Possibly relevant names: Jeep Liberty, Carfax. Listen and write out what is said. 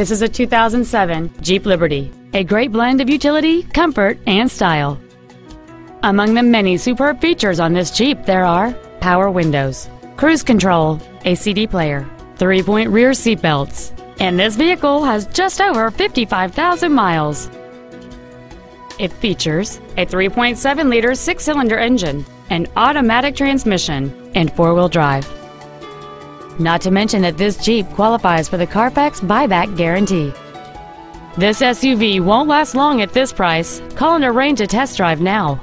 This is a 2007 Jeep Liberty, a great blend of utility, comfort, and style. Among the many superb features on this Jeep, there are power windows, cruise control, a CD player, 3-point rear seat belts, and this vehicle has just over 55,000 miles. It features a 3.7-liter 6-cylinder engine, an automatic transmission, and 4-wheel drive. Not to mention that this Jeep qualifies for the Carfax buyback guarantee. This SUV won't last long at this price. Call and arrange a test drive now.